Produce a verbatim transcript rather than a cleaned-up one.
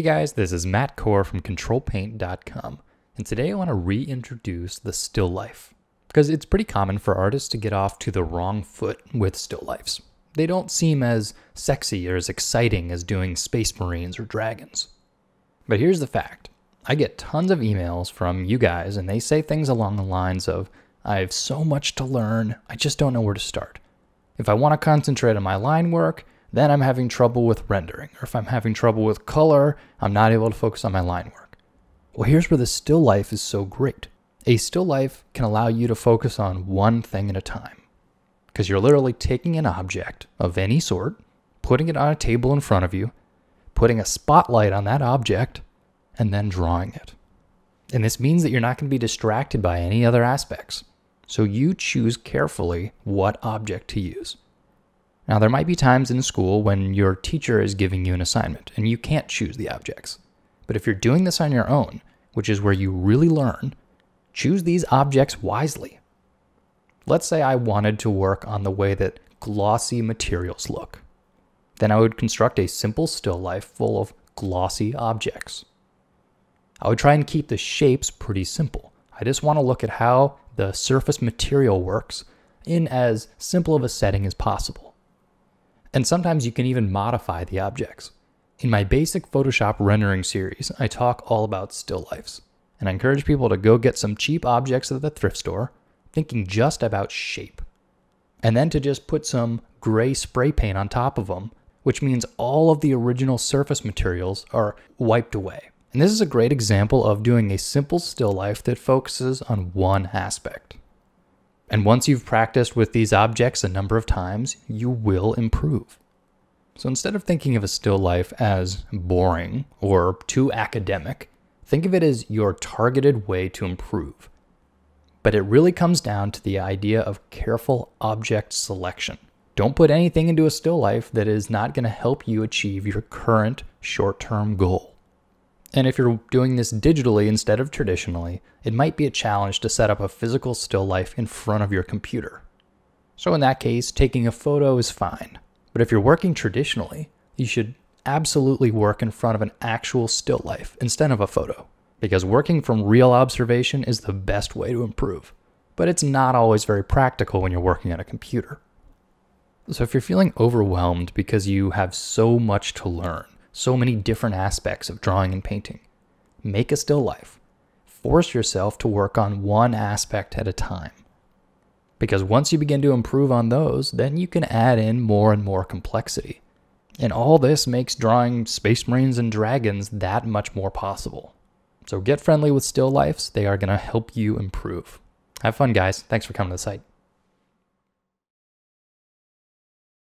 Hey guys, this is Matt Kohr from Control Paint dot com, and today I want to reintroduce the still life, because it's pretty common for artists to get off to the wrong foot with still lifes. They don't seem as sexy or as exciting as doing space marines or dragons. But here's the fact. I get tons of emails from you guys, and they say things along the lines of, I have so much to learn, I just don't know where to start. If I want to concentrate on my line work, then I'm having trouble with rendering, or if I'm having trouble with color, I'm not able to focus on my line work. Well, here's where the still life is so great. A still life can allow you to focus on one thing at a time, because you're literally taking an object of any sort, putting it on a table in front of you, putting a spotlight on that object, and then drawing it. And this means that you're not going to be distracted by any other aspects. So you choose carefully what object to use. Now, there might be times in school when your teacher is giving you an assignment and you can't choose the objects. But if you're doing this on your own, which is where you really learn, choose these objects wisely. Let's say I wanted to work on the way that glossy materials look. Then I would construct a simple still life full of glossy objects. I would try and keep the shapes pretty simple. I just want to look at how the surface material works in as simple of a setting as possible. And sometimes you can even modify the objects. In my basic Photoshop rendering series, I talk all about still lifes, and I encourage people to go get some cheap objects at the thrift store, thinking just about shape, and then to just put some gray spray paint on top of them, which means all of the original surface materials are wiped away. And this is a great example of doing a simple still life that focuses on one aspect. And once you've practiced with these objects a number of times, you will improve. So instead of thinking of a still life as boring or too academic, think of it as your targeted way to improve. But it really comes down to the idea of careful object selection. Don't put anything into a still life that is not going to help you achieve your current short-term goal. And if you're doing this digitally instead of traditionally, it might be a challenge to set up a physical still life in front of your computer. So in that case, taking a photo is fine. But if you're working traditionally, you should absolutely work in front of an actual still life instead of a photo, because working from real observation is the best way to improve. But it's not always very practical when you're working on a computer. So if you're feeling overwhelmed because you have so much to learn, so many different aspects of drawing and painting, make a still life. Force yourself to work on one aspect at a time. Because once you begin to improve on those, then you can add in more and more complexity. And all this makes drawing Space Marines and Dragons that much more possible. So get friendly with still lifes. They are going to help you improve. Have fun, guys. Thanks for coming to the site.